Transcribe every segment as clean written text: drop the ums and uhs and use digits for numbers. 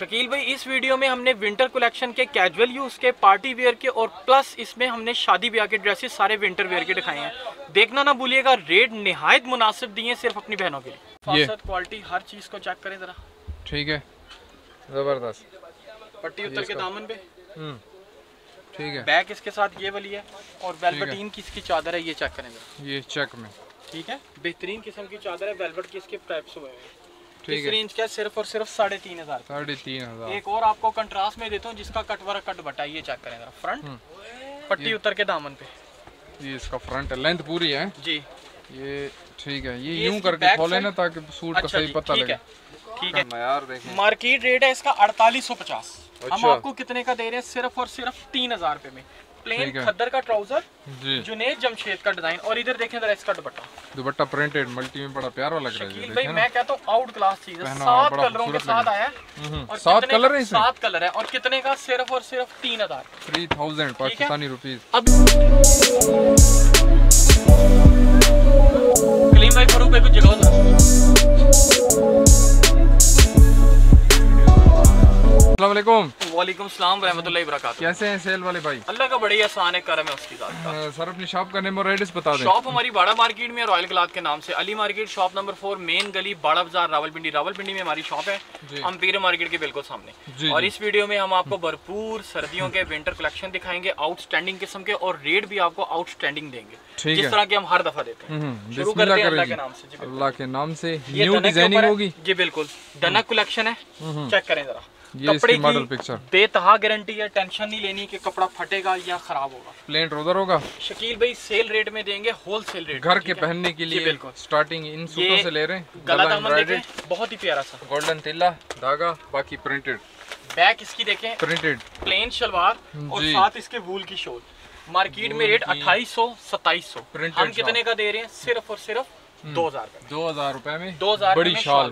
शकील भाई, इस वीडियो में हमने विंटर कलेक्शन के कैजुअल यूज़ के, पार्टी वेयर के और प्लस इसमें हमने शादी ब्याह के ड्रेसेस सारे विंटर वेयर के दिखाए हैं। देखना ना भूलिएगा, रेट निहायत मुनासिब दिए सिर्फ अपनी बहनों के लिए। क्वालिटी हर चीज़ को चेक करें जरा, ठीक है, जबरदस्त। पट्टी उतर के दामन पे, ठीक है। बैक इसके साथ ये वाली है और वेलवेटीन की इसकी चादर है, ये चेक करें जरा, ये चेक में, ठीक है। बेहतरीन किस्म की चादर है, वेलवेट की इसके टाइप्स हुए हैं, ठीक है। रेंज क्या, सिर्फ और सिर्फ 3500। 3500। एक और आपको कंट्रास्ट में देता हूँ जिसका कट वर्क कट बताइए, चेक करें जरा। फ्रंट पट्टी उतर के दामन पे, ये इसका फ्रंट लेंथ पूरी है जी, ये ठीक है। ये यूं करके खोले ना ताकि सूट का सही पता लगे, ठीक है। यार देखिए, मार्केट रेट है इसका 4850, हम आपको कितने का दे रहे हैं, सिर्फ और सिर्फ 3000 रुपए में। प्लेन खद्दर का ट्राउजर, जुनैद जमशेद का डिजाइन, और इधर देखें जरा इसका दुपट्टा, दुपट्टा प्रिंटेड मल्टी में बड़ा प्यारा लग रहा है। शकील भाई, मैं कहता हूं आउट क्लास चीज है, 7 कलरों के साथ आया है और 7 कलर है और कितने का, सिर्फ और सिर्फ 3000, 3000 पाकिस्तानी रुपीस। अब कलीम भाई फरूक पे कुछ जगह हो। अस्सलाम वालेकुम। वालेकुम सलाम रहमतुल्लाहि वबरकातुहू। कैसे हैं सेल वाले भाई? अल्लाह का बड़ी आसान है, करम है उसकी जात का। सर अपनी शॉप का नेम और एड्रेस बता दें। शॉप हमारी बाड़ा मार्केट में रॉयल गलाद के नाम से, Ali market shop number 4, main गली, बाड़ा बाजार, रावलपिंडी। रावलपिंडी में हमारी शॉप है, अम्पीर मार्केट के बिल्कुल सामने। और इस वीडियो में हम आपको भरपूर सर्दियों के विंटर कलेक्शन दिखाएंगे, आउटस्टैंडिंग किस्म के, और रेट भी आपको आउटस्टैंडिंग देंगे जिस तरह के हम हर दफा देते हैं। शुरू करते हैं अल्लाह के नाम से। न्यू डिजाइनिंग होगी जी, बिल्कुल डनक कलेक्शन है, चेक करें जरा। ये इसकी मॉडल पिक्चर, बेतहा गारंटी है, टेंशन नहीं लेनी कि कपड़ा फटेगा या खराब होगा। प्लेन ट्राउजर होगा शकील भाई, सेल रेट में देंगे, होलसेल रेट, घर के पहनने के लिए स्टार्टिंग इन सूटों से ले रहे हैं। गला दामन देखें, बहुत ही प्यारा सा गोल्डन तिल्ला धागा, बाकी प्रिंटेड। बैक इसकी देखें, प्रिंटेड प्लेन शलवार और साथ इसके वूल की शॉल। मार्केट में रेट 2800 2700, हम कितने का दे रहे हैं, सिर्फ और सिर्फ 2000 रुपए में। 2000 बड़ी शॉल,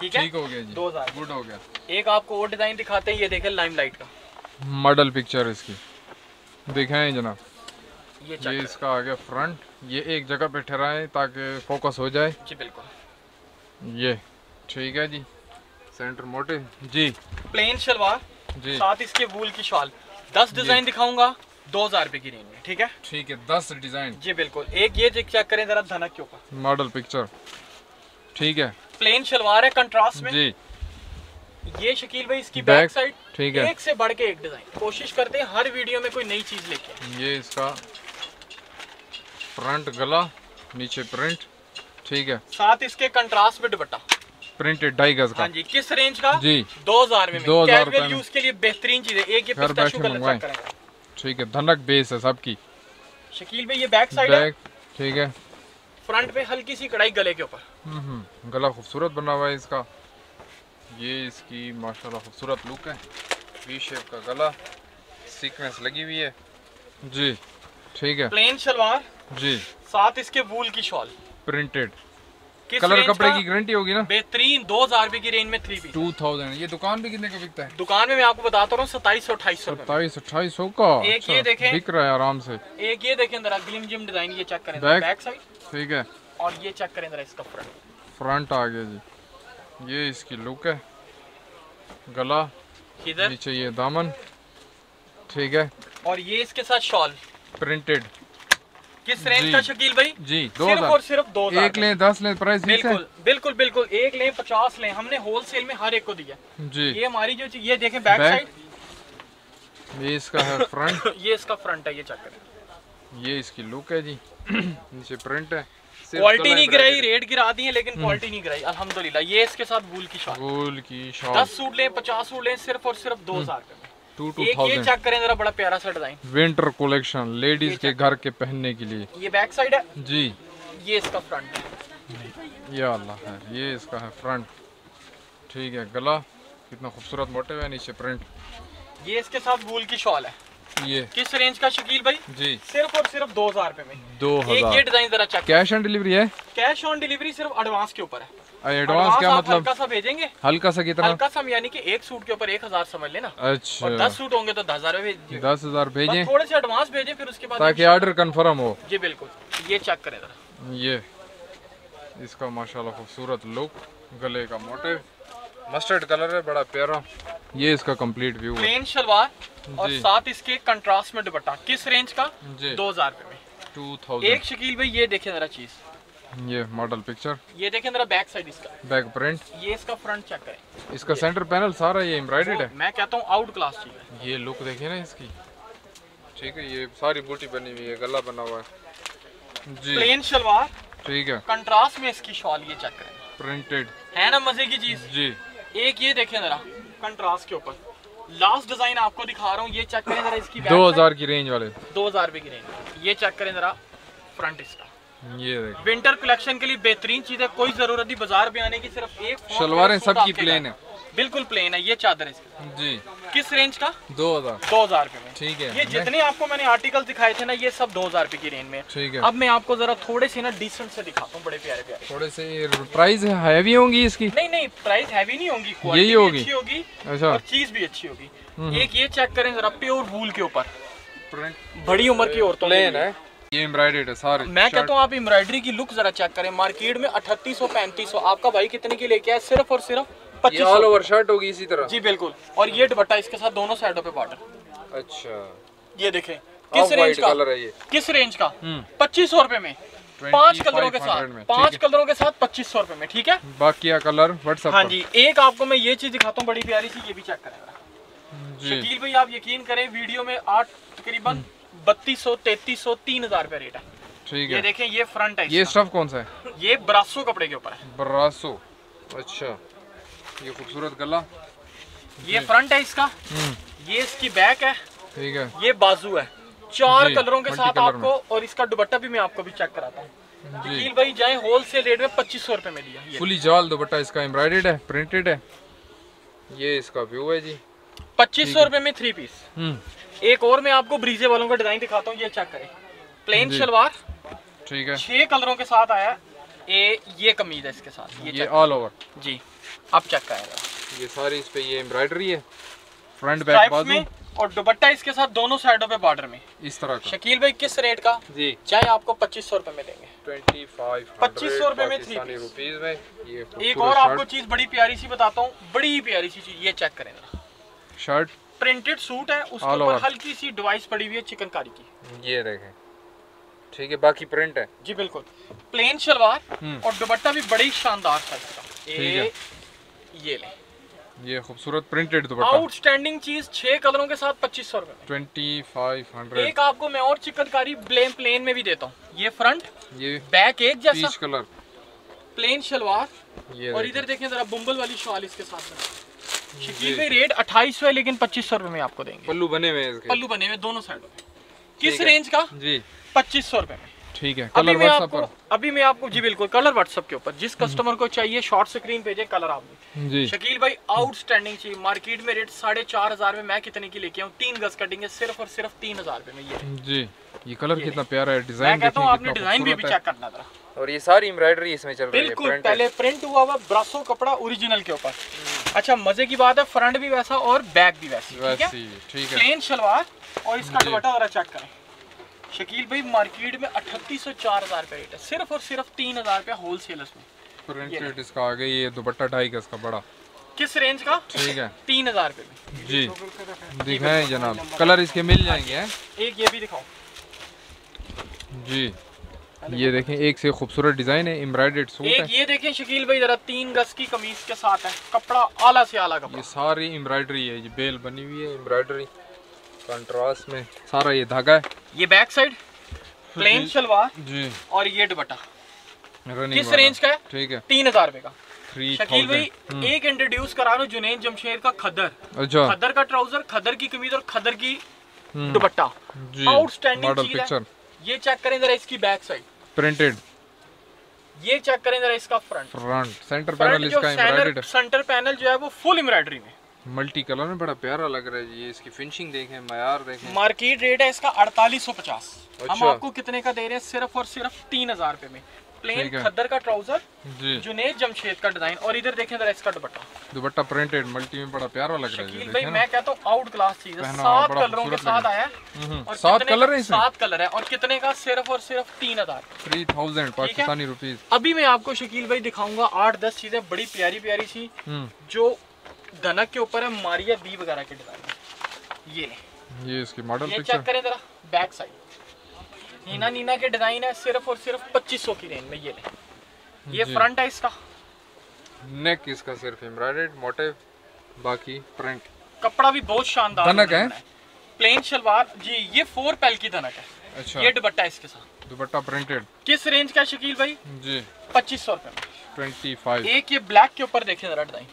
ठीक है, हो गया जी, 2000 गुड हो गया। एक आपको और डिजाइन दिखाते हैं, ये देखें लाइमलाइट का मॉडल पिक्चर इसकी दिखाएं जनाब। ये इसका आ गया फ्रंट, ये एक जगह पे ठहराएं ताकि फोकस हो जाए जी, बिल्कुल ये ठीक है जी। सेंटर मोटे जी, प्लेन शलवार जी, साथ इसके वूल की शॉल। 10 डिजाइन दिखाऊंगा 2000 रुपए की रेंज में, ठीक है, ठीक है। 10 डिजाइन जी, बिल्कुल। एक ये चेक करें जरा, धनक के ऊपर मॉडल पिक्चर, ठीक है। प्लेन शलवार है कंट्रास्ट में जी। ये शकील भाई इसकी बैक साइड, ठीक है। एक से बढ़ के एक डिजाइन, कोशिश करते हैं हर वीडियो में कोई नई चीज लेके। ये इसका फ्रंट गला, नीचे प्रिंट, ठीक है, साथ इसके कंट्रास्ट में दुपट्टा प्रिंटेड डाई गज का। हां जी, किस रेंज का जी, 2000 में, कैजुअल यूज के लिए बेहतरीन चीज है। एक ये पिस्ताशियो कलर चेक करेंगे, ठीक है, धनक बेस है सबकी। शकील भाई ये बैक साइड है, ठीक है। फ्रंट पे हल्की सी कढ़ाई गले के ऊपर, गला खूबसूरत बना हुआ है इसका। ये इसकी माशाल्लाह खूबसूरत लुक है, वी शेप का गला, सीक्वेंस लगी हुई है जी, ठीक है। प्लेन शलवार जी, साथ इसके वूल की शॉल, प्रिंटेड कलर, कपड़े की गारंटी होगी ना, बेहतरीन। 2000 रुपए की रेंज में 3000। ये दुकान पे कितने का बिकता है? दुकान में मैं आपको बताता हूँ 2700 2800 का। एक ये देखें बिक रहा है आराम से। एक ये देखें जरा ग्लिम जिम डिजाइन, ये चेक करें बैक साइड, ठीक है। और ये चेक करें जरा इसका फ्रंट आ गया जी। ये इसकी लुक है, गला, नीचे ये दामन, ठीक है। और ये इसके साथ शॉल प्रिंटेड। किस रेंज का शकील भाई जी? 2000 और सिर्फ 2000। एक लें 10 लें, प्राइस बिल्कुल बिल्कुल बिल्कुल, एक लें 50 लें, हमने होलसेल में हर एक को दिया जी। ये हमारी जो चीज, ये देखें बैक साइड, ये इसका है फ्रंट ये इसका फ्रंट है, ये चेक करें। ये इसकी लुक है जी, नीचे प्रिंट है। क्वालिटी नहीं गिराई, रेट गिरा दी है लेकिन क्वालिटी नहीं गिराई, अल्हम्दुलिल्लाह। ये इसके साथ वूल की शॉल, वूल की शॉल। 10 सूट लें 50 सूट लें, सिर्फ और सिर्फ 2000 का। एक ये चेक करें जरा, बड़ा प्यारा सा डिजाइन, विंटर कलेक्शन, लेडीज के घर के पहनने के लिए। ये बैक साइड है जी, ये इसका फ्रंट है, या अल्लाह है। ये इसका है फ्रंट, ठीक है। गला कितना खूबसूरत मोटिव है, नीचे प्रिंट। ये इसके साथ वूल की शॉल है। ये किस रेंज का शकील भाई जी? सिर्फ और सिर्फ 2000 रुपए में। 2000। ये डिजाइन जरा चेक। कैश ऑन डिलीवरी है? कैश ऑन डिलीवरी सिर्फ एडवांस के ऊपर है। एडवांस क्या मतलब? हल्का सा भेजेंगे। हल्का सा कितना? हल्का सा यानी कि एक सूट के ऊपर 1000 समझ लेना। अच्छा। और 10 सूट होंगे तो 10000 भेजिए। 10000 भेजें, थोड़े से एडवांस भेजें, फिर उसके बाद ताकि ऑर्डर कंफर्म हो जी, बिल्कुल। ये चेक करें जरा, ये इसका माशाल्लाह खूबसूरत लुक, गले का मोटिव, मस्टर्ड कलर है, बड़ा प्यारा। ये इसका कंप्लीट व्यू है। प्लेन शलवार और साथ इसके कंट्रास्ट में दुपट्टा। किस रेंज का? 2000 रुपए में। एक शकील भाई ये देखें जरा चीज, ये मॉडल पिक्चर, ये देखें जरा बैक साइड इसका, बैक प्रिंट। ये इसका फ्रंट चेक करें, इसका सेंटर पैनल सारा ये एम्ब्रॉयडर्ड है। मैं कहता हूँ आउट क्लास चीज है। ये लुक देखिए ना इसकी, ठीक है। ये सारी बूटी बनी हुई है, गला बना हुआ है जी। प्लेन शलवार, ठीक है, कंट्रास्ट में इसकी शॉल। ये चेक करें, प्रिंटेड है ना, मजे की चीज जी। एक ये देखें जरा कंट्रास्ट के ऊपर। लास्ट डिजाइन आपको दिखा रहा हूँ, ये चेक करें जरा इसकी। 2000 की रेंज वाले, 2000 रुपए की रेंज। ये चेक करें जरा फ्रंट इसका। ये देखें, विंटर कलेक्शन के लिए बेहतरीन चीज है। कोई जरूरत नहीं बाजार में आने की, सिर्फ एक शलवारें सबकी प्लेन है, बिल्कुल प्लेन है। ये चादर इसकी जी। किस रेंज का? 2000 रुपए में, ठीक है। ये जितने आपको मैंने आर्टिकल दिखाए थे ना, ये सब 2000 रुपए की रेंज में, ठीक है। अब मैं आपको जरा थोड़े से ना डिसेंट से दिखाता हूँ, बड़े प्यारे प्यारे। थोड़े से प्राइस हैवी होंगी इसकी? नहीं नहीं, प्राइस हैवी नहीं होगी, क्वालिटी अच्छी होगी, अच्छा, और चीज भी अच्छी होगी। एक ये चेक करें जरा, प्योर वूल के ऊपर, बड़ी उम्र की औरतों के लिए। ये एम्ब्रॉयडर्ड है सारे। मैं कहता हूँ आप एम्ब्रॉयडरी की लुक जरा चेक करें। मार्केट में 3800 3500, आपका भाई कितने की लेके आया? सिर्फ और सिर्फ 2500। ऑल ओवर शर्ट होगी इसी तरह जी, बिल्कुल। और ये दुपट्टा इसके साथ, दोनों साइडों पे बॉर्डर। अच्छा, ये देखें किस रेंज का कलर है ये? किस रेंज का? 2500 रुपए में, 5 कलरों के साथ 2500 रुपए में, ठीक है। बाकी का कलर व्हाट्सएप। हाँ जी, एक आपको मैं ये चीज दिखाता हूँ, बड़ी प्यारी सी। ये भी चेक करें शकील भाई, आप यकीन करें वीडियो में आज तकरीबन 3200 3300 3000 रुपया रेट है, ठीक है। ये देखें, ये फ्रंट है। ये स्टफ कौन सा है? ये ब्रासो कपड़े के ऊपर है, ब्रासो। अच्छा, ये खूबसूरत गला। ये फ्रंट है इसका, ये इसकी बैक है, ठीक है। ये बाजू है, 4 कलरों के साथ आपको। और इसका दुपट्टा भी मैं आपको भी चेक कराता हूँ। शकील भाई जाए होलसेल रेट में 2500 रुपए में लिया। ये फुली जाल दुपट्टा इसका, एम्ब्रॉयडर्ड है, प्रिंटेड है। ये इसका व्यू है जी। 2500 रुपए में 3 पीस। एक और मैं आपको ब्रीजे वालों का डिजाइन दिखाता हूँ, ये चेक करें। प्लेन शलवार, ठीक है, 6 कलरों के साथ आया। ये कमीज है इसके साथ, ये ऑल ओवर जी। अब चेक करें, ये सारी इस पे ये एम्ब्रॉयडरी है, फ्रंट बैक बाजू, और दुपट्टा इसके साथ दोनों साइडों पे बॉर्डर में इस तरह का। शकील भाई किस रेट का जी? चाहे आपको 2500 रुपए मिलेंगे, 2500 रुपए में 3 पीस में। ये एक और आपको चीज बड़ी प्यारी सी बताता हूँ, बड़ी प्यारी सी चीज। ये चेक करें शर्ट, प्रिंटेड सूट है, उसके ऊपर हल्की सी डिवाइस पड़ी हुई है चिकनकारी की, ये देखें, ठीक है। बाकी प्रिंट है जी, बिल्कुल। प्लेन शलवार और दुपट्टा भी बड़ी शानदार था इसका, ठीक है। ये ले, ये खूबसूरत प्रिंटेड दुपट्टा, आउटस्टैंडिंग चीज, 6 कलरों के साथ 2500 रुपए, 2500। एक आपको मैं और चिकनकारी प्लेन में भी देता हूँ। ये फ्रंट, ये बैक एक जैसा कलर, प्लेन शलवार। ये और इधर देखें जरा, बुम्बल वाली शॉल इसके साथ। शकील भाई रेट 2800 है, लेकिन 2500 रुपए में आपको देंगे। पल्लू बने हुए, पल्लू बने हुए दोनों साइडों में। किस रेंज का जी? 2500 रुपए में, ठीक है। कलर व्हाट्सएप पर, अभी मैं आपको जी बिल्कुल कलर व्हाट्सएप के ऊपर। जिस कस्टमर को चाहिए शॉर्ट स्क्रीन भेजें कलर आपने जी। शकील भाई आउटस्टैंडिंग चीज, मार्केट में रेट 4500 में, मैं कितने की लेके आऊँ? 3 गज कटिंग है, सिर्फ और सिर्फ 3000 रुपए में। ये जी, ये कलर कितना प्यारा है, डिजाइन देखिए। आपने डिजाइन भी चेक करना था। और ये सारी एम्ब्रॉयडरी इसमें चल रही है, बिल्कुल पहले प्रिंट हुआ हुआ, ब्रासो कपड़ा ओरिजिनल के ऊपर। अच्छा, मजे की बात है, फ्रंट भी वैसा और बैक भी वैसा, ठीक है। प्लेन शलवार और इसका दुपट्टा वाला चेक करें। शकील भाई मार्केट में 3800 4000 रुपया रेट है, सिर्फ और सिर्फ 3000 रुपया होलसेलर्स में। प्रिंटेड इसका आ गया, ये दुपट्टा 2.5 गज का बड़ा। किस रेंज का? ठीक है, 3000 रुपये में जी। दिखाएं जनाब, कलर इसके मिल जाएंगे। एक ये भी दिखाओ जी, ये देखें, एक से खूबसूरत डिजाइन है, एम्ब्रॉयडर्ड सूट है। ये देखें शकील भाई जरा, 3 गज की कमीज के साथ है, कपड़ा आला से आला कपड़ा। ये सारी एम्ब्रॉयडरी है, ये बेल बनी हुई है, एम्ब्रॉयडरी कंट्रास्ट में सारा ये धागा है। ये बैक साइड, प्लेन शलवार जी, और ये दुपट्टा। किस रेंज का है? ठीक है, 3000 रुपए का। शकील भाई एक इंट्रोड्यूस करा रहा हूँ, जुनैद जमशेद का खदर। खदर का ट्राउजर, खदर की कमीज और खदर की दुपट्टा, आउटस्टैंडिंग चीज है। ये चेक करें जरा इसकी बैक साइड, प्रिंटेड। ये चेक करें जरा इसका फ्रंट। सेंटर पैनल इसका एम्ब्रॉयडर्ड है, सेंटर पैनल जो है वो फुल एम्ब्रॉयडरी में, मल्टी कलर में, बड़ा प्यारा लग रहा है। ये इसकी फिनिशिंग देखें, मयार देखें। मार्केट रेट है इसका 4850, हम आपको कितने का दे रहे हैं? सिर्फ और सिर्फ 3000 रुपए में। प्लेन खद्दर का ट्राउजर, जुनैद जमशेद का डिजाइन, और इधर देखें जरा इसका दुपट्टा, दुपट्टा प्रिंटेड मल्टी में बड़ा प्यारा लग रहा है शकील भाई। मैं कहता हूं आउट क्लास चीज है, 7 कलरों के साथ आया है, और 7 कलर है इसमें, 7 कलर है, और कितने का? सिर्फ और सिर्फ 3000 पाकिस्तानी रुपीस। अभी मैं आपको शकील भाई दिखाऊंगा 8-10 चीजें बड़ी प्यारी प्यारी सी जो धनक के ऊपर है, मारिया बी वगैरह के डिजाइन। ये इसकी मॉडल पिक्चर चेक करें जरा, बैक साइड नीना नीना के डिजाइन है, सिर्फ और सिर्फ 2500 की रेंज में। ये फ्रंट है इसका, नेक इसका सिर्फ एम्ब्रॉयडर्ड मोटिव, बाकी प्रिंट। कपड़ा भी बहुत शानदार धनक है, प्लेन शलवार जी, ये 4 पैल की धनक है। अच्छा, ये दुपट्टा इसके साथ, दुपट्टा प्रिंटेड। किस रेंज का शकील भाई जी? 2500 रुपए में। एक ये ब्लैक के ऊपर देखे जरा डिजाइन,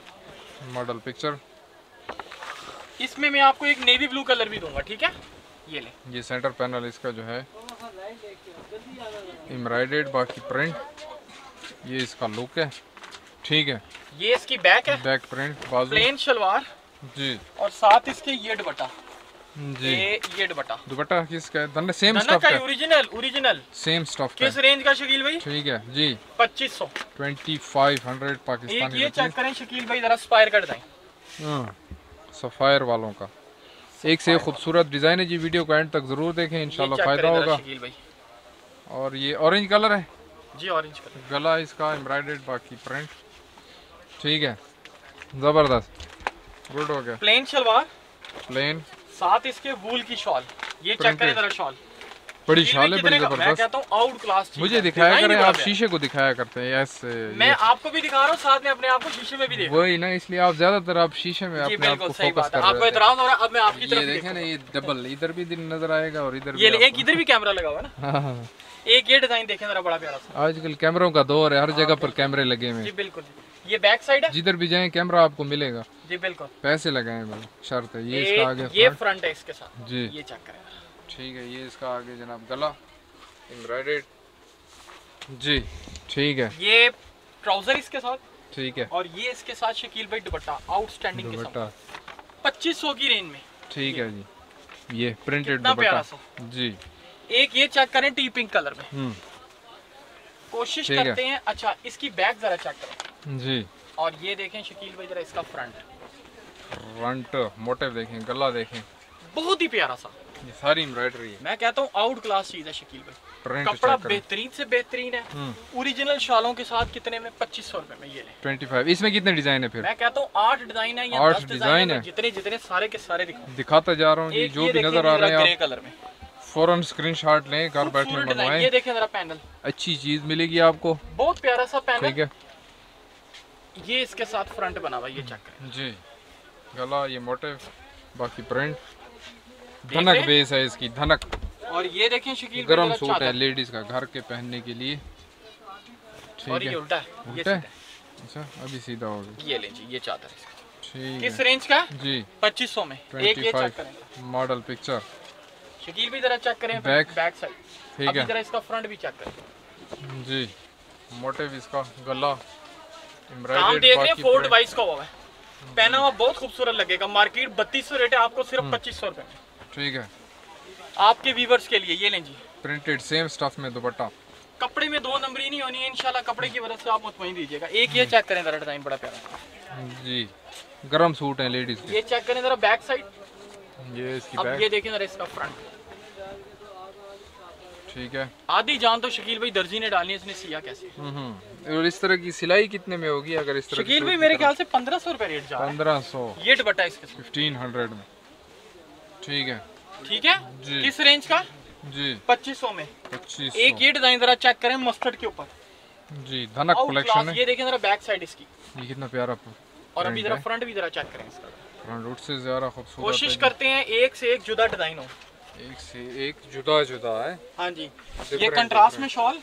मॉडल पिक्चर। इसमें मैं आपको एक नेवी ब्लू कलर भी दूंगा, ठीक है। ये सेंटर पैनल इसका जो है एम्ब्रॉयडर्ड, बाकी प्रिंट। ये इसका लुक है, ठीक है। ये इसकी बैक है, बैक प्रिंट, बाजू प्लेन शलवार जी, और साथ इसके ये दुपट्टा जी, ये दुपट्टा, दुपट्टा किसका है? धनक, सेम स्टफ का, ओरिजिनल ओरिजिनल सेम स्टफ का। किस रेंज का शकील भाई? ठीक है जी, 2500 पाकिस्तानी। ये चेक करें शकील भाई जरा, स्पायर का डिजाइन, सफायर वालों का एक से खूबसूरत डिजाइन है जी। वीडियो को एंड तक जरूर देखें, इंशाल्लाह फायदा होगा। और ये ऑरेंज कलर है जी, ऑरेंज कलर गला इसका, एम्ब्रॉयडर्ड, बाकी प्रिंट, ठीक है, जबरदस्त, गुड हो गया। प्लेन शलवार, प्लेन, साथ इसके वूल की शॉल। ये चेक करें जरा, शॉल बड़ी शाल है, बड़ी जबरदस्त। मुझे दिखाया करें, आप शीशे को दिखाया करते हैं, ऐसे मैं आपको भी दिखा रहा हूँ, साथ में अपने आप को शीशे में भी देख, वही ना, इसलिए आप ज्यादातर आप शीशे में अपने आप को फोकस कर रहे हैं। आपको एतराज हो रहा है, अब मैं आपकी तरफ देखें ना, ये डबल इधर भी दिन नजर आएगा और इधर भी, ये एक इधर भी कैमरा लगा हुआ है ना। एक ये डिजाइन देखें जरा, बड़ा प्यारा सा। आजकल कैमरों का दौर है, हर जगह पर कैमरे लगे हुए हैं जी, बिल्कुल। ये बैक साइड है, जिधर भी जाएं कैमरा आपको मिलेगा जी, बिल्कुल, पैसे लगाएं भाई, शर्त है। ये इसका आगे, ये फ्रंट है इसके साथ जी, ये चेक करें, ठीक है। ये इसका आगे जनाब गला एम्ब्रॉयडर्ड जी, ठीक है। ये ट्राउजर इसके साथ, ठीक है, और ये इसके साथ शकील भाई दुपट्टा आउटस्टैंडिंग के साथ 2500 की रेंज में, ठीक है जी। ये प्रिंटेड दुपट्टा जी, एक ये चेक करें टी पिंक कलर में, कोशिश करते हैं। अच्छा, इसकी बैक जरा चेक करें जी, और ये देखें शकील भाई जरा इसका फ्रंट, फ्रंट मोटिव देखें, गला देखें, बहुत ही प्यारा सा। ये सारी एम्ब्रॉयडरी है, मैं कहता हूँ आउट क्लास चीज है शकील भाई, कपड़ा बेहतरीन से बेहतरीन है। ओरिजिनल शालों के साथ कितने में? 2500 रुपए में। ये 25। इसमें कितने डिजाइन है फिर? मैं कहता हूँ 8 डिजाइन है, 8 डिजाइन है, जितने जितने सारे के सारे दिखाता जा रहा हूँ, जो भी नजर आ रहे हैं। ग्रे कलर में फौरन स्क्रीनशॉट लें, घर बैठे बनवाएं। ये देखें जरा पैनल, अच्छी चीज मिलेगी आपको, बहुत प्यारा सा पैनल, ठीक है। ये इसके साथ फ्रंट बना हुआ, ये चेक करें जी, गला, ये मोटिव, बाकी प्रिंट, धनक बेस है इसकी, धनक। और ये देखें शकील, गरम सूट है लेडीज का, घर के पहनने के लिए, ठीक है। उल्टा है, ये अच्छा, अभी सीधा हो गया। ये ले जी, ये चादर है, ठीक है। किस रेंज का जी? 2500 में। एक ये चेक करें, मॉडल पिक्चर शकील भी जरा चेक करें, बैक साइड, ठीक है। जरा इसका फ्रंट भी चेक करें जी, मोटिव इसका, गला एम्ब्रॉयडरी, 4/22 का हुआ है, पहना हुआ बहुत खूबसूरत लगेगा। मार्केट 3200 रेट है, आपको सिर्फ 2500 रुपए, ठीक है, आपके व्यूवर्स के लिए। ये लें जी, प्रिंटेड सेम स्टफ में दुपट्टा, कपड़े में 2 नंबरी नहीं होनी है इंशाल्लाह, कपड़े की वजह से आप मुतमईन दीजिएगा। एक ये चेक करें जरा डिजाइन, बड़ा प्यारा जी, गरम सूट है लेडीज। ये चेक करें जरा बैक साइड, ये इसकी बैक, अब ये देखें जरा इसका फ्रंट, ठीक है। आधी जान तो शकील भाई दर्जी ने डालनी है, इसने सिया कैसे। और इस तरह की सिलाई कितने में होगी अगर इस तरह? शकील भाई मेरे ख्याल से 1500 रुपए रेट जा रहा है, 1500। ये दुपट्टा इसके 1500 में, ठीक है, ठीक है जी। किस रेंज का जी? 2500 में। 2500। एक ये डिजाइन जरा चेक करें, मस्टर्ड के ऊपर जी, धनक कलेक्शन है। ये देखें जरा बैक साइड इसकी, ये कितना प्यारा, और अभी जरा फ्रंट भी जरा चेक करें इसका, फ्रंट रूट से ज्यादा खूबसूरत। कोशिश करते हैं एक से एक जुदा डिजाइन हो, एक से एक जुदा जुदा है, हाँ जी। ये कंट्रास्ट में शॉल,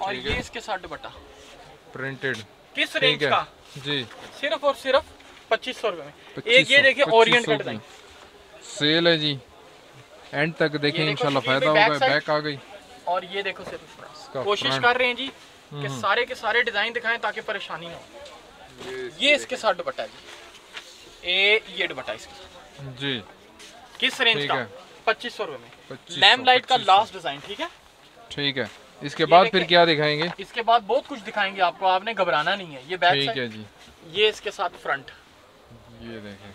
और ये इसके साथ दुपट्टा प्रिंटेड। किस रेंज का जी? सिर्फ और सिर्फ 2500 रुपए में। एक ये देखिए ओरिएंट का डिजाइन, सेल है जी, एंड तक देखें इंशाल्लाह फायदा होगा। बैक आ गई, और ये देखो सिर्फ, कोशिश कर रहे हैं जी कि सारे के सारे डिजाइन दिखाएं ताकि परेशानी ना हो। ये इसके साथ दुपट्टा है जी, ये दुपट्टा इसके साथ जी। किस रेंज का? 2500 रुपए में। लैम्प लाइट का लास्ट डिजाइन, ठीक है, ठीक है। इसके बाद फिर क्या दिखाएंगे? इसके बाद बहुत कुछ दिखाएंगे आपको, आपने घबराना नहीं है। ये बैक साइड है जी, ये इसके साथ फ्रंट, ये देखें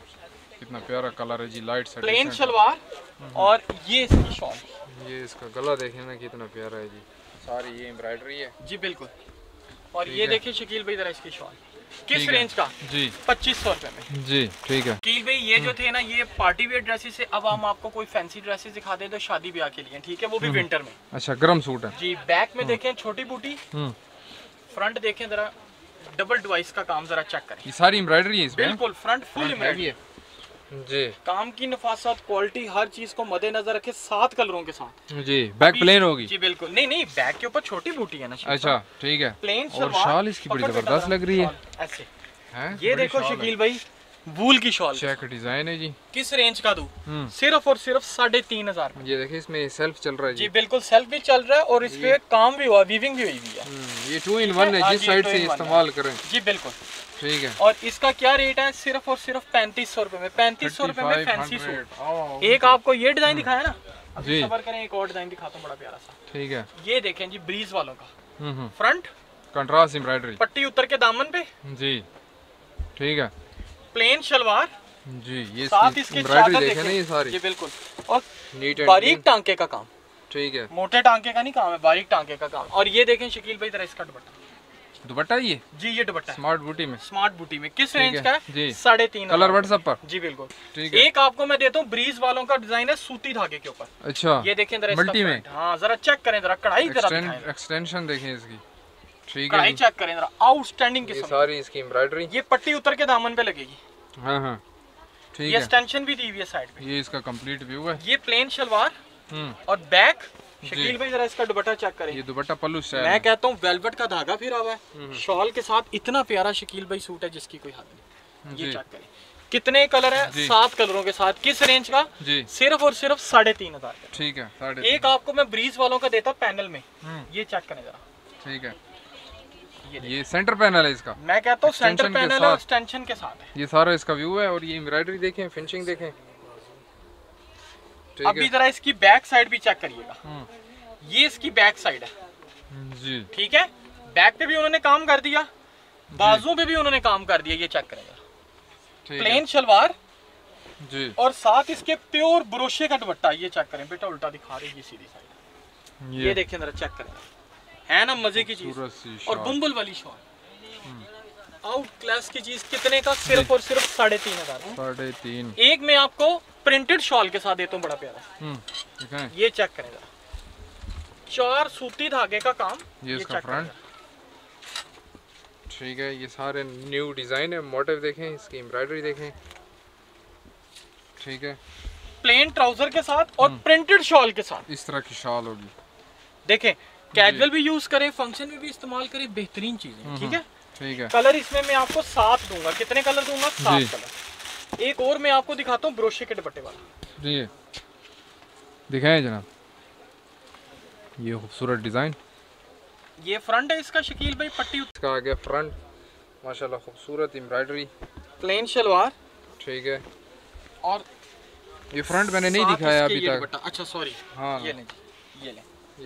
कितना प्यारा कलर है जी, लाइट साइड प्लेन सलवार और ये इसकी शॉल, ये इसका गला देखें ना कितना प्यारा है जी, सारी ये एम्ब्रॉयडरी है जी बिल्कुल। और ये देखिए शकील भाई जरा इसकी शॉल किस रेंज का जी, 2500 रुपए में जी, ठीक है शकील भाई। ये जो थे ना ये पार्टी वेयर ड्रेसेस है, अब हम आपको कोई फैंसी ड्रेसेस दिखा दे तो शादी ब्याह के लिए, ठीक है, वो भी विंटर में। अच्छा गर्म सूट है जी, बैक में देखें छोटी बूटी, फ्रंट देखें जरा, डबल डिवाइस का काम जरा चेक करें, ये सारी एम्ब्रॉयडरी है इसमें, बिल्कुल फ्रंट फुल एम्ब्रॉयडरी है जी। काम की नफासत क्वालिटी हर चीज को मद्देनजर रखे, 7 कलरों के साथ जी। बैक प्लेन होगी जी बिल्कुल, नहीं नहीं बैक के ऊपर छोटी बूटी है ना। अच्छा ठीक है, प्लेन और शॉल इसकी बड़ी जबरदस्त लग रही है ऐसे है? ये देखो शकील भाई वूल की शॉल, चेक डिजाइन है जी। किस रेंज का दूं? सिर्फ और सिर्फ 3500 में। ये देखिए इसमें सेल्फ चल रहा है जी, बिल्कुल सेल्फ भी चल रहा है और इस पे काम भी हुआ, वीविंग भी हुई है। ये 2 in 1 है, जिस साइड से इस्तेमाल करें जी बिल्कुल, ठीक है। और इसका क्या रेट है? सिर्फ और सिर्फ 3500 रुपए में। 3500 रुपए में फैंसी सूट। एक आपको ये डिजाइन दिखाया ना, अभी सबर करें एक और डिजाइन दिखाता हूँ बड़ा प्यारा सा, ठीक है। ये देखें जी ब्रीज वालों का फ्रंट कंट्रास्ट एम्ब्रॉयडरी, पट्टी उतर के दामन पे जी, ठीक है। प्लेन शलवार जी, ये साथ इसके चादर देखें ना ये सारी, ये बिल्कुल। और बारीक टांके का काम, ठीक है, मोटे टांके का नहीं काम है, बारीक टांके का काम। और ये देखें शकील भाई जरा इसका दुपट्टा, दुपट्टा ये जी, ये दुपट्टा स्मार्ट बूटी में, स्मार्ट बूटी में। किस रेंज का है जी? 3500। कलर व्हाट्सएप पर जी बिल्कुल, ठीक है। एक आपको मैं देता हूँ ब्रीज वालों का डिजाइन है, सूती धागे के ऊपर। अच्छा ये देखें जरा मल्टी में, हाँ जरा चेक करें जरा, कढ़ाई एक्सटेंशन देखें इसकी, ठीक है, चेक करें जरा, आउटस्टैंडिंग किस्म सारी इसकी एम्ब्रॉयडरी। ये पट्टी उतर के दामन पे लगेगी, हाँ हाँ ठीक है। ये एक्सटेंशन भी दी हुई है साइड पे, ये इसका कंप्लीट व्यू है। ये प्लेन सलवार और बैक शकील भाई जरा इसका दुपट्टा चेक करें, ये दुपट्टा पल्लू से मैं कहता हूँ वेलवेट का धागा फिरा हुआ है, शॉल के साथ इतना प्यारा शकील भाई सूट है जिसकी कोई हद नहीं। ये चेक करें कितने कलर है, 7 कलरों के साथ। किस रेंज का? सिर्फ और सिर्फ 3500 का, ठीक है। एक आपको मैं ब्रीज वालों का देता पैनल में, ये चेक करें जरा, ठीक है। ये सेंटर पैनल है इसका, मैं कहता हूँ सेंटर पैनल और एक्सटेंशन के साथ है। ये सारा इसका व्यू है और ये एम्ब्रॉयडरी देखें, फिनिशिंग देखें। अभी जरा इसकी बैक साइड भी चेक करिएगा, ये इसकी बैक साइड है जी, ठीक है। बैक पे भी उन्होंने काम कर दिया, बाजू पे भी उन्होंने काम कर दिया, ये चेक करेगा। प्लेन सलवार जी और साथ इसके प्योर ब्रोशे का दुपट्टा, ये चेक करें बेटा उल्टा दिखा रही है सीधी साइड, ये देखिए जरा चेक करें है ना, मजे की चीज। और बुम्बुल वाली शॉल आउट क्लास की चीज, कितने का? सिर्फ और सिर्फ 3500। एक में आपको प्रिंटेड शॉल के साथ देता हूँ बड़ा प्यारा, ये चेक करेगा, 4 सूती धागे का काम, ये इसका फ्रंट, ठीक है। ये सारे न्यू डिजाइन है, मोटिव देखें, इसकी एम्ब्रॉयडरी देखें, ठीक है। प्लेन ट्राउजर के साथ और प्रिंटेड शॉल के साथ इस तरह की शॉल होगी, देखें कैजुअल भी यूज करें, फंक्शन में भी इस्तेमाल करें, बेहतरीन चीजें, ठीक है ठीक है। कलर इसमें मैं आपको 7 दूंगा। कितने कलर दूंगा? 7 कलर। एक और मैं आपको दिखाता हूँ ब्रोशे के दुपट्टे वाला जी, दिखाएं जनाब ये खूबसूरत डिजाइन। ये फ्रंट है इसका शकील भाई, पट्टी इसका आ गया फ्रंट, माशाल्लाह खूबसूरत एम्ब्रॉयडरी, प्लेन शलवार, ठीक है। और ये फ्रंट मैंने नहीं दिखाया अभी तक, अच्छा सॉरी, हाँ ये नहीं,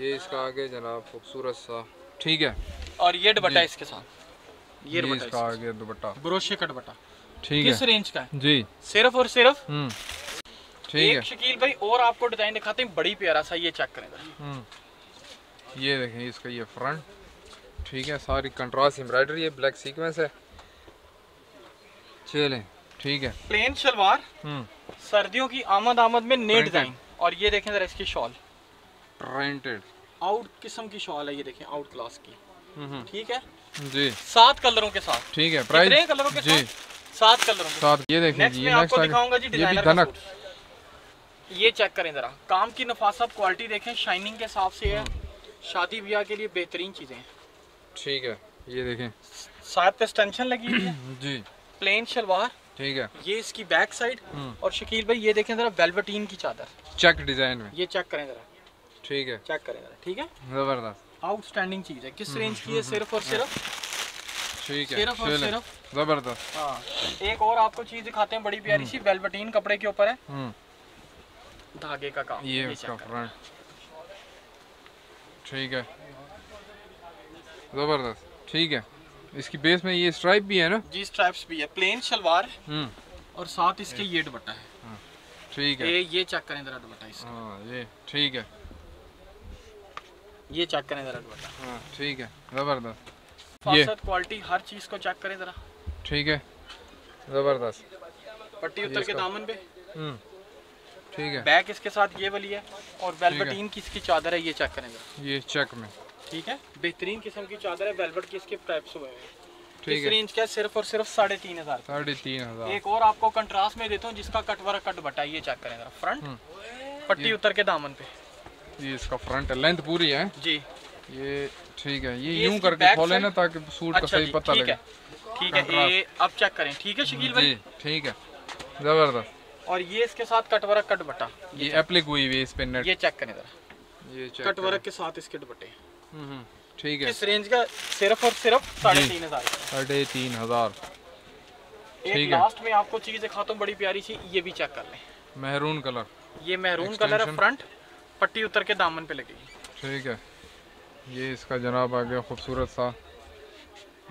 ये इसका आगे जनाब खूबसूरत सा, ठीक है। और ये दुपट्टा इसके साथ, ये इसका आगे दुपट्टा ब्रोशे का दुपट्टा, ठीक है। किस रेंज का है जी? सिर्फ और सिर्फ, ठीक है। शकील भाई और आपको डिजाइन दिखाते हैं बड़ी प्यारा सा, ये चेक करें, ये देखें इसका ये फ्रंट, ठीक है। सारी कंट्रास्ट एम्ब्रॉयडरी है, ब्लैक सीक्वेंस है, चले ठीक है। प्लेन सलवार, सर्दियों की आमद आमद में नए डिजाइन। और ये देखें जरा इसकी शॉल, प्रिंटेड आउट किस्म की शॉल है, ये देखें आउट क्लास की, ठीक है जी। 7 कलरों के साथ, ठीक है। प्राइस कलरों के जी, 7 कलरों के साथ। ये देखें जी, आपको दिखाऊंगा जी डिजाइनर धनक। ये चेक करें जरा, काम की नफासत क्वालिटी देखें, शाइनिंग के हिसाब से है, शादी ब्याह के लिए बेहतरीन चीजें, ठीक है। ये देखें साथ एक्सटेंशन लगी हुई है जी, प्लेन सलवार, ठीक है। ये इसकी बैक साइड। और शकील भाई ये देखें जरा वेलवेटीन की चादर, चेक डिजाइन में, ये चेक करें जरा, ठीक है, चेक करें जरा, ठीक है। जबरदस्त आउटस्टैंडिंग चीज है। किस रेंज की है? सिर्फ और सिर्फ, ठीक है, सिर्फ और सिर्फ जबरदस्त। हाँ एक और आपको चीज दिखाते हैं बड़ी प्यारी सी, वेलवेटीन कपड़े के ऊपर है, धागे का काम, ये इसका फ्रंट, ठीक है। ज़बरदस्त। ठीक है, इसकी बेस में ये स्ट्राइप भी है ना जी, स्ट्राइप्स भी है, प्लेन शलवार और साथ इसके ये दुपट्टा है। ठीक है, ये चेक करें जरा दुपट्टा इसका। हां ये ठीक है, ये चेक करें जरा दुपट्टा। हां ठीक है, ज़बरदस्त। फर्स्ट क्वालिटी हर चीज़ को चेक करें जरा। ठीक है, ज़बरदस्त। पट्टी उतर के दामन पे। ठीक है, बैक इसके साथ ये वाली है और वेलवेटीन की इसकी चादर है, ये चेक करें जरा, ये चेक में। ठीक है, बेहतरीन किस्म की चादर है, वेलवेट की इसके टाइप्स हुए हैं। ठीक है, रेंज क्या सिर्फ और सिर्फ 3500। 3500। एक और आपको कंट्रास्ट में देता हूँ जिसका कट वर्क कट बटा, ये चेक करें जरा। फ्रंट पट्टी उतर के दामन पे, ये इसका फ्रंट लेंथ पूरी है जी ये। ठीक है, ये यूं करके खोले ना ताकि सूट का सही पता लगे। ठीक है, ये अब चेक करें। ठीक है शकील भाई, ठीक है, जबरदस्त। और ये इसके साथ कटवर्क कट बटा, ये एप्लिक हुई हुई है इस पे नेट, ये चेक करें जरा, ये चेक कटवर्क के साथ इसके दुपट्टे। ठीक है, इस रेंज का सिर्फ और सिर्फ 3500। 3500। एक लास्ट में आपको चीज दिखाता हूँ बड़ी प्यारी सी, ये भी चेक कर लें, मेहरून कलर, ये मेहरून कलर है। फ्रंट पट्टी उतर के दामन पे लगेगी। ठीक है, ये इसका जनाब आ गया खूबसूरत सा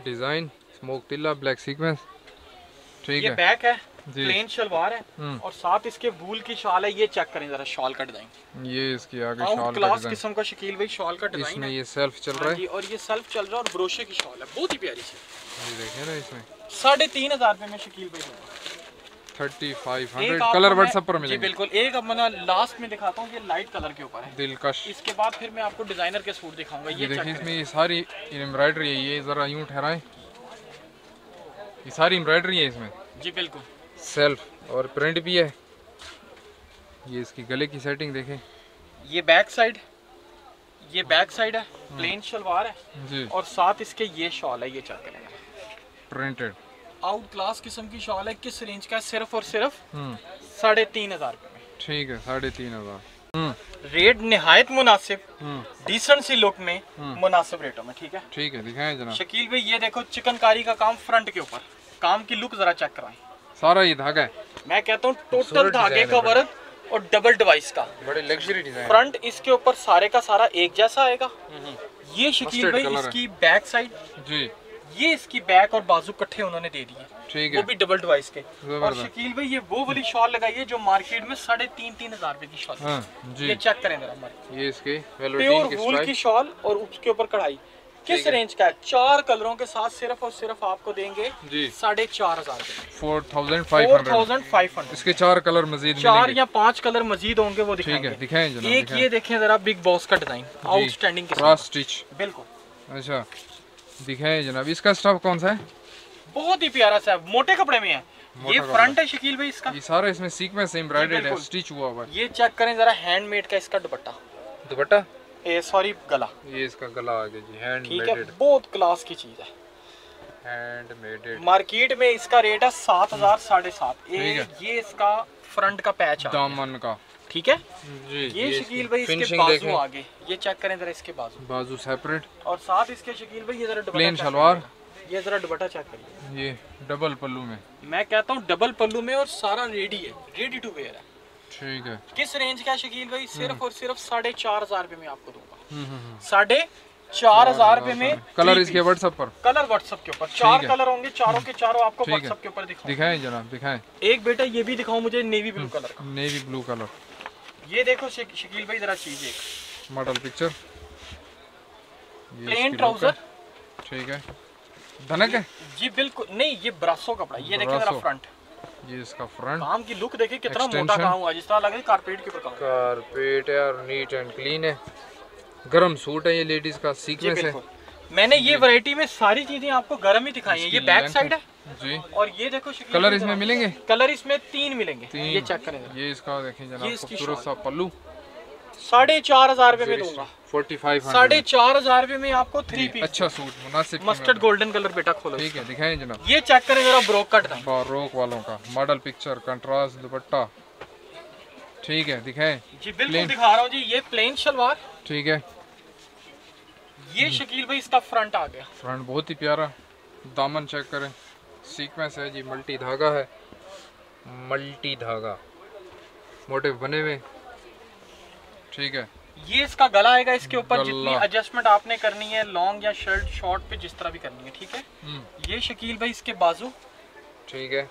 डिजाइन, स्मोक तिल्ला, ब्लैक सीक्वेंस। ठीक है, ये बैक है, प्लेन शलवार है और साथ इसके वूल की शाल है, ये चेक करें जरा शॉल का डिजाइन। ये इसकी आगे शाल का डिजाइन, क्लास किस्म का शकील भाई शॉल का डिजाइन है, इसमें ये सेल्फ चल रहा है और ये सेल्फ चल रहा है और ब्रोशे की शॉल है, बहुत ही प्यारी सी। ये देखें ना, इसमें 3500 में शकील भाई 3500 कलर व्हाट्सएप पर मिलेंगे। बिल्कुल, एक अब मैं लास्ट में दिखाता हूँ, ये लाइट कलर के ऊपर है दिलकश, इसके बाद फिर मैं आपको डिजाइनर के सूट दिखाऊंगा। ये देखिए, इसमें ये सारी एम्ब्रॉयडरी है, ये जरा यूं ठहराएं, ये सारी एम्ब्रॉयडरी है इसमें जी, बिल्कुल सेल्फ और प्रिंट भी है। ये इसकी गले की सेटिंग देखें, ये बैक साइड, ये बैक साइड है, प्लेन शलवार है जी और साथ इसके ये शॉल है, ये चेक करें प्रिंटेड आउट क्लास किस्म की शॉल है। किस रेंज का है? सिर्फ और सिर्फ 3500 में। ठीक है, 3500। रेट निहायत मुनासिब, डिसेंट सी लुक में, मुनासिब रेटों में। ठीक है, ठीक है, दिखाएं जनाब शकील भाई। ये देखो चिकनकारी का काम फ्रंट के ऊपर, काम की लुक जरा चेक कराएं। सारा ये धागा है, मैं कहता हूँ टोटल धागे का वर्क और डबल डिवाइस का, बड़े लग्जरी डिजाइन। फ्रंट इसके ऊपर सारे का सारा एक जैसा आएगा। ये शकील भाई इसकी बैक साइड जी, ये इसकी बैक और बाजू कट्ठे उन्होंने दे दिए। ठीक है, वो भी डबल डिवाइस के। और शकील भाई ये वो वाली शॉल लगाई है जो मार्केट में 3500 की शॉल है, ये चेक करें जरा। ये इसके प्योर वूल की शॉल और उसके ऊपर कढ़ाई। किस रेंज का है? 4 कलरों के साथ सिर्फ और सिर्फ आपको देंगे 4500 में। 4500 इसके 4 कलर मजीद, 4 या 5 कलर मजीद होंगे वो दिखाएंगे। एक ये देखें जरा, बिग बॉस का डिजाइन आउटस्टैंडिंग स्टिच, बिल्कुल अच्छा दिखाएं जनाब। इसका स्टफ कौन सा है? बहुत ही प्यारा सा है, मोटे कपड़े में है। ये फ्रंट है शकील भाई इसका, ये सारा इसमें सीक्वेंस एम्ब्रॉयडर्ड है, स्टिच हुआ हुआ है। ये चेक करें जरा हैंडमेड का इसका दुपट्टा सॉरी गला, ये इसका गला आ गया जी, हैंडमेड, बहुत क्लास की चीज है, हैंडमेड। मार्केट में इसका रेट है 7000-7500। ये इसका फ्रंट का पैच है दामन का। ठीक है जी, ये शकील भाई इसके बाजू आगे, ये चेक करें जरा इसके बाजू सेपरेट और साथ इसके शकील भाई ये जरा प्लेन सलवार, ये जरा दुपट्टा चेक करिए, ये डबल पल्लू में, मैं कहता हूँ डबल पल्लू में और सारा रेडी है, रेडी टू वेयर है। ठीक है, किस रेंज का शकील भाई? सिर्फ और सिर्फ 4500 में आपको दूंगा। 4500 में कलर इसके व्हाट्सएप पर, कलर व्हाट्सएप के ऊपर 4 कलर होंगे, चारों के चारों आपको व्हाट्सएप के ऊपर दिखाएं जनाब, दिखाएं। एक बेटा ये भी दिखाओ मुझे, navy blue colour, navy blue colour. ये देखो शकील भाई जरा चीज, एक मॉडल पिक्चर, प्लेन ट्राउजर। ठीक है, धनक है जी, बिल्कुल नहीं, ये ब्रासो कपड़ा। ये देखिए जरा फ्रंट, ये इसका फ्रंट, काम की लुक देखिए कितना मोटा काम हुआ, जिस तरह लग रहा है कारपेट के ऊपर काम, कारपेट है और नीट एंड क्लीन है। गरम सूट है, ये लेडीज का सीक्वेंस है। मैंने ये वैरायटी में सारी चीजें आपको गरम ही दिखाई है। ये बैक साइड है जी और ये देखो कलर इसमें मिलेंगे, कलर इसमें 3 मिलेंगे, ये चेक करें। ये इसका देखें जनाब खूबसूरत सा पल्लू, 4500 में दूंगा। 4500 में आपको 3 पीस अच्छा सूट मुनासिब, मस्टर्ड गोल्डन कलर बेटा खोलो। ठीक है, दिखाएं जनाब, ये चेक करें जरा ब्रोक कट, ब्रोक वालों का मॉडल पिक्चर, कंट्रास्ट दुपट्टा। ठीक है, दिखाएं जी, बिल्कुल दिखा रहा हूँ जी। ये प्लेन शलवार, ठीक है, ये शकील भाई इसका फ्रंट आ गया, फ्रंट बहुत ही प्यारा, दामन चेक करें, सीक्वेंस है जी, मल्टी धागा है, मल्टी धागा मोटिव बने हुए। ठीक है, ये इसका गला आएगा, इसके ऊपर जितनी एडजस्टमेंट आपने करनी है लॉन्ग या शर्ट शॉर्ट पे जिस तरह भी करनी है, ठीक है। ये शकील भाई इसके बाजू, ठीक है,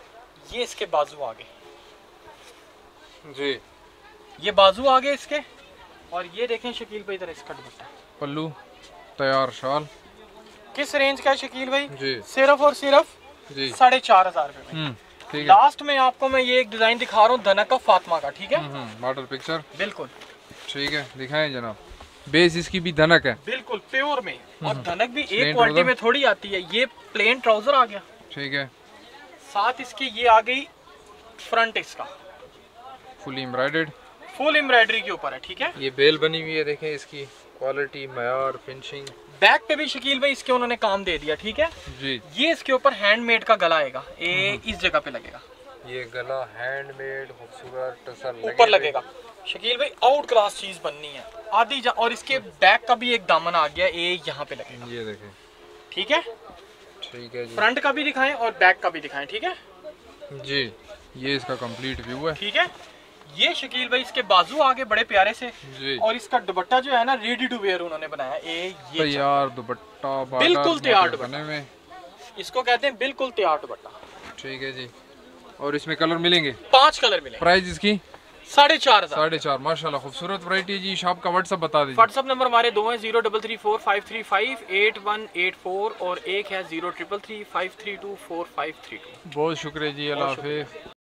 ये इसके बाजू आगे जी, ये बाजू आगे इसके। और ये देखें शकील भाई इधर इसका दुपट्टा, पल्लू तैयार। शाल किस रेंज का है शकील भाई जी? सिर्फ और सिर्फ 4500 रुपए में। लास्ट में आपको मैं ये एक डिजाइन दिखा रहा हूँ धनक का फातिमा का, ठीक है, मॉडल पिक्चर बिल्कुल, ठीक है, दिखाएं जनाब। बेस इसकी भी धनक है बिल्कुल प्योर में, और धनक भी एक क्वालिटी में थोड़ी आती है। ये प्लेन ट्राउजर आ गया, ठीक है, साथ इसकी ये आ गई फ्रंट, इसका फुल एम्ब्रॉयडर्ड, फुल एम्ब्रॉयडरी के ऊपर है, ठीक है। ये बेल बनी हुई है, देखें इसकी क्वालिटी, मयार, फिनिशिंग। बैक पे भी शकील भाई इसके उन्होंने काम दे दिया, ठीक है जी। ये इसके ऊपर हैंडमेड का गला आएगा, इस जगह पे लगेगा ये गला, हैंडमेड खूबसूरत टसल ऊपर लगेगा। शकील भाई आउट क्लास चीज बननी है आधी। और इसके बैक का भी एक दामन आ गया, यहाँ पे लगेगा, ये देखें, ठीक है, ठीक है जी। फ्रंट का भी दिखाएं और बैक का भी दिखाएं, ठीक है जी। ये इसका कंप्लीट व्यू है, ठीक है। ये शकील भाई इसके बाजू आगे बड़े प्यारे से जी। और इसका दुपट्टा जो है ना रेडी टू वेयर उन्होंने बनाया, ये तैयार दुपट्टा, बिल्कुल तैयार दुपट्टा में इसको कहते हैं, बिल्कुल तैयार दुपट्टा, ठीक है जी। और इसमें कलर मिलेंगे 5 कलर मिलेंगे। प्राइस इसकी 4500। माशाल्लाह खूबसूरत वैरायटी जी। शॉप का व्हाट्सअप बता दीजिए। व्हाट्सअप नंबर हमारे 2 हैं 03345358184 और एक है 03335324532। बहुत शुक्रिया जी, अल्लाह हाफिज़।